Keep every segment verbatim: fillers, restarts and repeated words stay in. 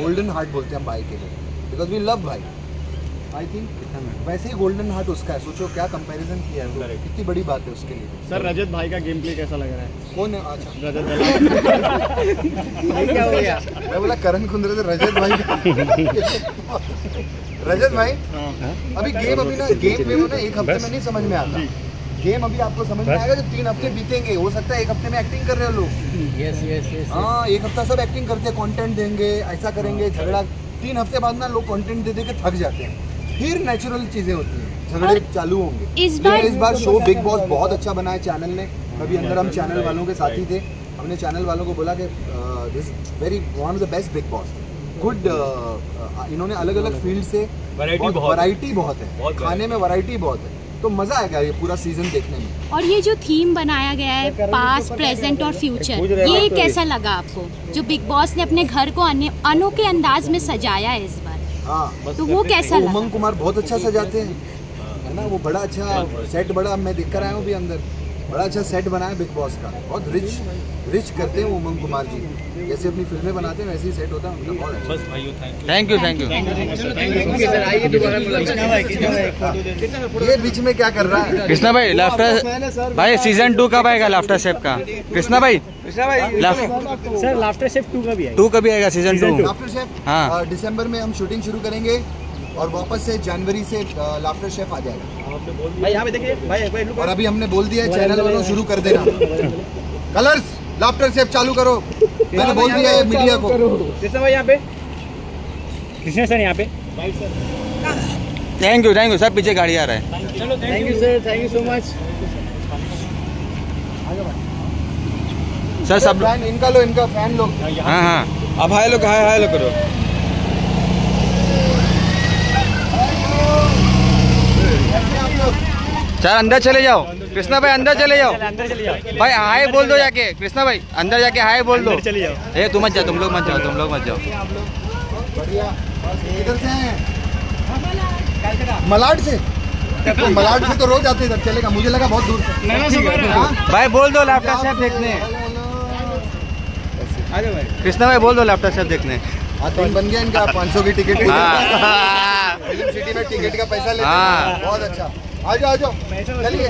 Golden heart बोलते हैं भाई के लिए, बिकॉज वी लव भाई। आई थिंक वैसे ही गोल्डन हार्ट उसका है, सोचो क्या कंपैरिजन किया है, तो कितनी बड़ी बात है उसके लिए। सर रजत भाई का गेम प्ले कैसा लग रहा है? कौन है? अच्छा रजत भाई क्या हो गया? मैं बोला करण खुंद्रे से रजत भाई रजत भाई अभी गेम अभी ना गेम में ना एक हफ्ते में नहीं समझ में आता गेम, अभी आपको समझ में आएगा जब तीन हफ्ते बीतेंगे। हो सकता है एक हफ्ते में एक्टिंग कर रहे हो लोग। यस यस यस हाँ, एक हफ्ता सब एक्टिंग करते हैं, कंटेंट देंगे, ऐसा करेंगे, झगड़ा। तीन हफ्ते बाद ना लोग कंटेंट दे दे के थक जाते हैं, फिर नेचुरल चीजें होती हैं, झगड़े चालू होंगे। इस बार इस बार शो बिग बॉस बहुत अच्छा बनाया चैनल ने। अभी अंदर हम चैनल वालों के साथ ही थे, हमने चैनल वालों को बोला कि this very one of the best Bigg Boss. Good, इन्होंने अलग अलग फील्ड से वैरायटी बहुत है, खाने में वैरायटी बहुत है, तो मजा आएगा ये पूरा सीजन देखने में। और ये जो थीम बनाया गया है पास्ट, प्रेजेंट और फ्यूचर, ये कैसा लगा आपको? जो बिग बॉस ने अपने घर को अनोखे अंदाज में सजाया है इस बार, हाँ तो वो कैसा लगा? उमंग कुमार बहुत अच्छा सजाते हैं, है ना, वो बड़ा अच्छा सेट, बड़ा मैं देख कर आया हूँ भी अंदर, बड़ा अच्छा सेट बनाया बिग बॉस का। बहुत रिच रिच करते हैं उमंग कुमार जी, जैसे अपनी फिल्में बनाते हैं वैसे ही सेट होता है उनका। बहुत बस भाइयों, thank you thank you thank you sir. आइए दोबारा मुलाकात। ये बीच में क्या कर रहा है कृष्णा भाई? लाफ्टर भाई सीजन टू कब आएगा लाफ्टर शेफ का? कृष्णा भाई कृष्णा भाई सर लाफ्टर शेफ टू कभी टू कभी आएगा सीजन टू? लाफ्टर शेफ हाँ दिसंबर में हम शूटिंग शुरू करेंगे और वापस से जनवरी से लाफ्टर शेफ आ जाएगा भाई। यहाँ पे देखिए भाई, और अभी हमने बोल दिया है चैनल वालों शुरू कर देना कलर्स लाफ्टर शेफ चालू करो, मैंने बोल दिया है मीडिया को। कृष्णा भाई यहाँ पे, कृष्णा सर यहाँ पे। Thank you thank you sir, पीछे गाड़ी आ रहा है। चलो thank you sir, thank you so much sir. सब इनका लो, इनका फैन लोग, हाँ हाँ अब हाय लोग, हाय हाय लोग करो। सर अंदर चले जाओ कृष्णा भाई, अंदर चले जाओ भाई, हाय बोल दो जाके। कृष्णा भाई अंदर जाके हाय बोल दो, चले जाओ। ए तुम मत जाओ, तुम लोग मत जाओ, तुम लोग मत जाओ। मलाड से मलाड से तो रोज आते इधर, चलेगा? मुझे लगा बहुत दूर से। भाई बोल दो लाफ्टर शेफ देखने। कृष्णा भाई बोल दो लाफ्टर शेफ देखने। आतंक बन गया इनका, पाँच सौ की टिकट फिल्म सिटी में टिकट का पैसा लेते हैं। बहुत अच्छा, आ जाओ आ जाओ, चलिए।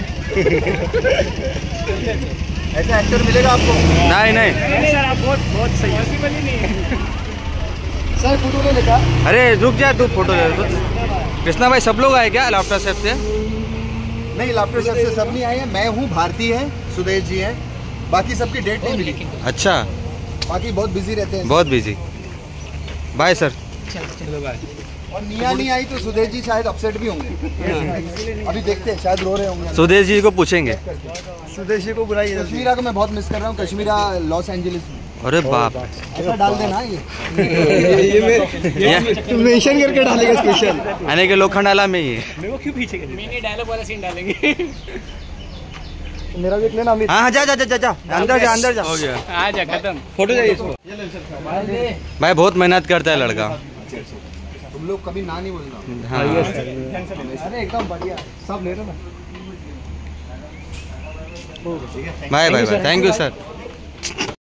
ऐसा एक्टर मिलेगा आपको? नहीं नहीं नहीं सर, आप बहुत बहुत सही है सर। फोटो ले लेगा? अरे रुक जा तू, फोटो ले। कृष्णा भाई सब लोग आए क्या लाफ्टर शेफ से? नहीं लाफ्टर शेफ से सब नहीं आए हैं, मैं हूँ, भारती है, सुदेश जी है, बाकी सबकी डेट नहीं मिली। अच्छा, बाकी बहुत बिजी रहते हैं, बहुत बिजी। बाय सर, चलो बाय। और निया नहीं आई तो सुदेश जी शायद अपसेट भी होंगे, अभी देखते हैं, शायद रो रहे होंगे। सुदेश जी को पूछेंगे, सुदेश जी को बुलाइए। कश्मीरा को मैं बहुत मिस कर रहा हूँ, कश्मीरा लॉस एंजलिस में। अरे बाप, ऐसा डाल देना ये ये मैं मेंशन करके डालेगा स्पेशल, आने के लोखंडाला में ये क्यों पीछे मैंने डायलॉग वाला सीन डालेंगे। मेरा देख लेना अमित। हाँ जा जा जा जा अंदर जा, अंदर जा, हो गया आ जा, खत्म। फोटो जाइए इसको। भाई बहुत मेहनत करता है लड़का, तुम लोग कभी ना नहीं बोलना। हाँ अरे एकदम बढ़िया, सब ले रहे ना। Bye bye bye, thank you sir.